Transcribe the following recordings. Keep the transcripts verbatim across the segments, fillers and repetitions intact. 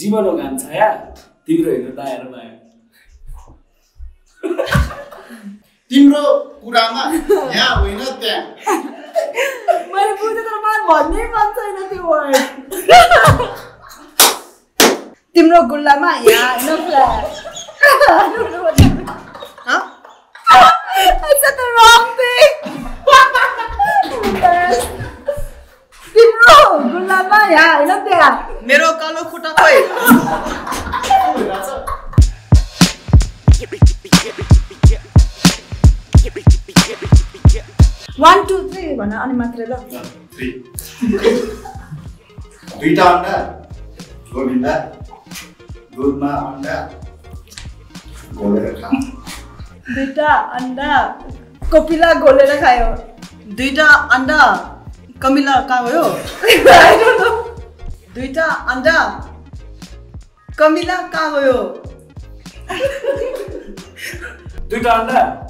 집어넣어 간 차야 तिम्रो हेर्न दायर भयो तिम्रो कुरामा यहाँ होइन त्यहाँ मैले बुझे तर मलाई भन्नै मन छैन त्यो वर्ड तिम्रो गुल्लामा यहाँ हैन फ्ल्याट ह I said the wrong thing तिम्रो गुल्लामा यहाँ हैन त्यहाँ मेरो कालो खुट्टा खोइ One, two, three, one, and matri lo. Three. Three down there. Go in there. Go on there. Go there. Dita anda Kopila golera khayo. Dita anda Kamila kayo. I don't know. Dita anda Kamila kayo. Dita anda.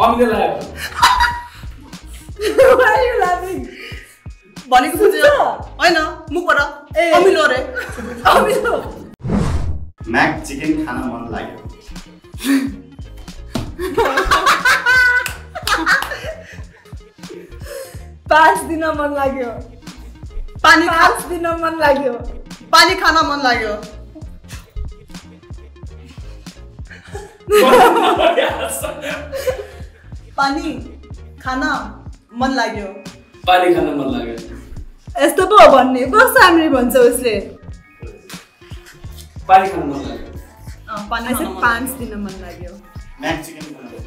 I'm gonna laugh. Why are you laughing? Bani ko puchha. Hai na, muk bara. Amilo re. Amilo. Mac chicken khana man lagyo. Paanch dina man lagyo. Pani paanch dina man lagyo. Pani khana man lagyo. पानी खाना मन लाग्यो पानी खाना मन लाग्यो यस्तो पो भन्ने कस्तो हामीले भन्छ उसले पानी खाना मन लाग्यो अ पानी चाहिँ पाँच दिन मन लाग्यो म्याक चिकन बनायो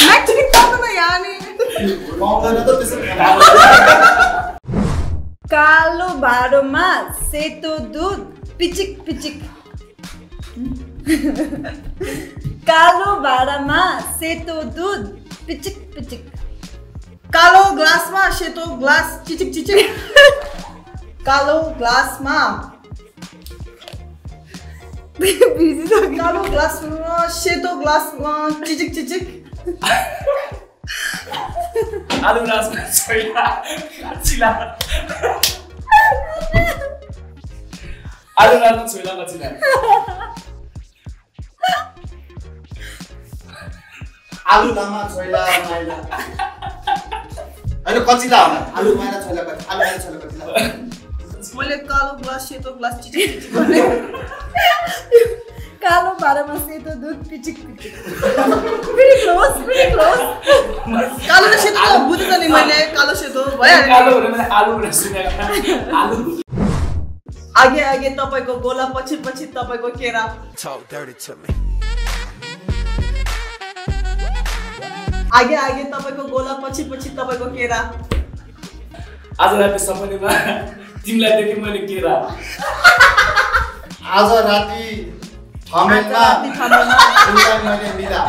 म्याक चिकन खानु यानी पाउँदैन त त्यसो कालो भाँडोमा सेतो दुध पिचिक पिचिक कालो भाँडामा सेतो दूध पिचिक पिचिक कालो ग्लासमा सेतो ग्लास चिचिक चिचिक कालो ग्लासमा बिजी छ कालो ग्लासमा सेतो ग्लासमा चिचिक चिचिक आलु ग्लासमा छैला छिला आलु ग्लासमा छैला छिला आलु लामा छोइला माइला हैन कचिला होला आलु माइला छोइला कति आलु माइला छोइला कति मैले कालो ग्लास सेतो ग्लास चिचिक चिचिक भने कालो भाँडामा सेतो दुध पिचिक पिचिक फेरि क्लोज फेरि क्लोज कालो र सेतो बुझ्न नि मैले कालो सेतो भयो कालो भने मैले आलु र सुनेको आलु आगे आगे तपाईको गोला पछि पछि तपाईको केरा talk dirty to me आगे आगे तपाईको गोला पछि पछि तपाईको केरा आज राति सपनामा तिमीलाई देखे मैले केरा आज राति ठमेलमा तिमीलाई मैले मिरा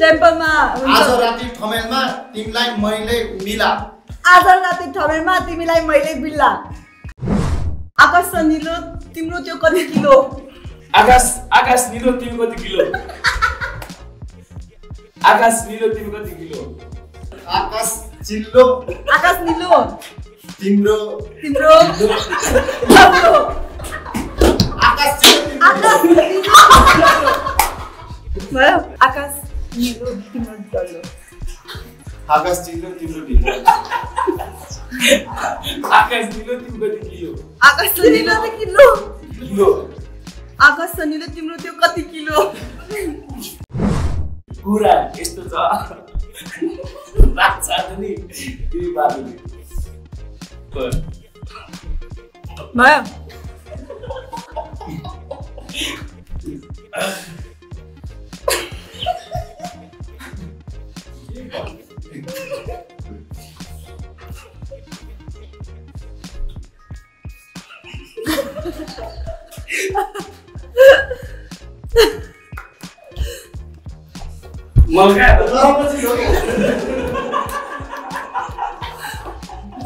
टेम्पलमा आज राति ठमेलमा तिमीलाई मैले मिला आज राति ठमेलमा तिमीलाई मैले बिल्ला आकाश निलो तिम्रो त्यो कति किलो आकाश आकाश निलो तिम्रो कति किलो आकाश नीलो तिम्रो कति किलो आकाश चिल्लो आकाश नीलो तिम्रो तिम्रो लब्रो आकाश चिल्लो आकाश नीलो आकाश नीलो तिम्रो डल्लो आकाश चिल्लो तिम्रो नीलो आकाश नीलो तिम्रो कति किलो आकाश नीलो त किलो किलो आकाश नीलो तिम्रो त्यो कति किलो कुरा यस्तो छ रात साथी तिमी बाबुले म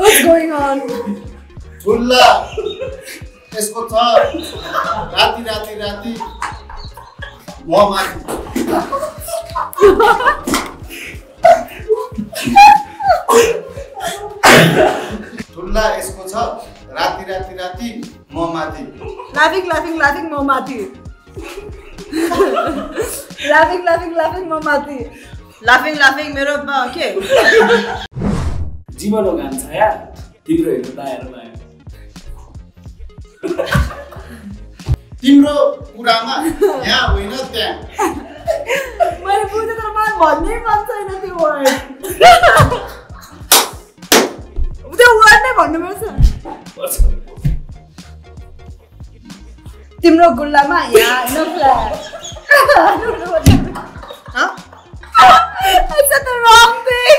What's going on? Bulla. Isko tha. Rati rati rati. Mohammed. Bulla खुला यसको छ राति राति राति म माथि लाफिङ लाफिङ लाफिङ म माथि लाफिङ लाफिङ लाफिङ म माथि लाफिङ लाफिङ मेरो के जीवन हो गान्छ यार तिम्रो हेर्नु दायरमा तिम्रो कुरामा यहाँ होइन त्यहाँ मैले बुझे तर मलाई भन्नै मन छैन त्यो वर्ड तिम्रो गुल्लामा यहाँ हैन फ्ल्याश ह इट्स द रङ थिङ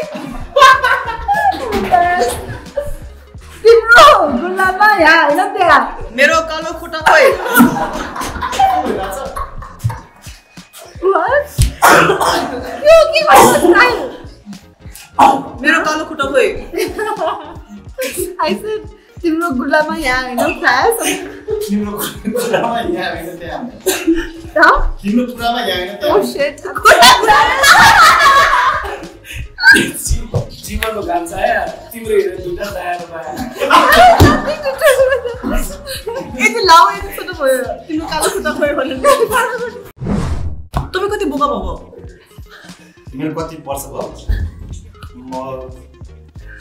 तिम्रो गुल्लामा यहाँ हैन त्यहाँ मेरो कालो खुट्टा खोइ यो के भयो मेरो कालो खुट्टा खोइ I said, तिम्रो गुलामा यहाँ हैन फ्ल्याश तिम्रो गुलामा यहाँ हैन त्यहाँ त तिम्रो गुलामा यहाँ हैन त्यहाँ ओ शिट तिम्रो गान्छ यार तिम्रो हेर दुटा दायरमा एति लाउ एति सुन भयो तिम्रो कालो खुट्टा खोइ भने तिमी कति बोका भको मेरो कति वर्ष भयो म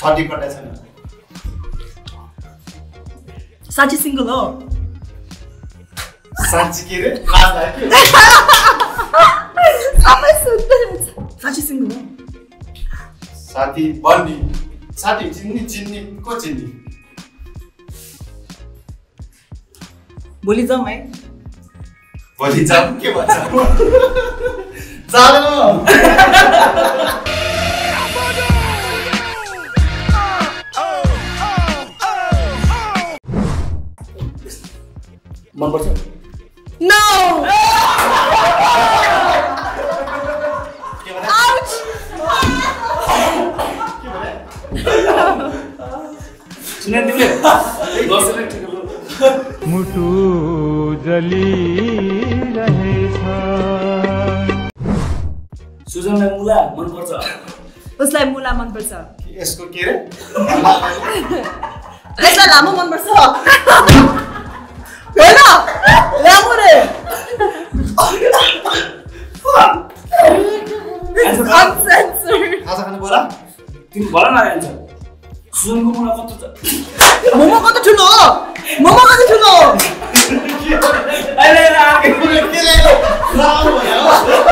थर्टी कटा छैन Sachi single हो Sachi के रे लाज लाग्यो सबै सुन्दै Sachi single हो साथी बन्दी साथी चिन्नी चिन्नी को चिन्नी भोलि जाऊ है भोलि जाऊ के भन्छ जाऊ One person? No! Ouch! मुटु जली रहेछ सुजनलाई मुला मन पर्छ उसलाई मुला मन पर्छ यसको के रे यसलाई लामो मन पर्छ Hello! Lamure! Uncensored! How's that going to Tim Balana answer. Soon go on to Momo got to know! Momo got to know! I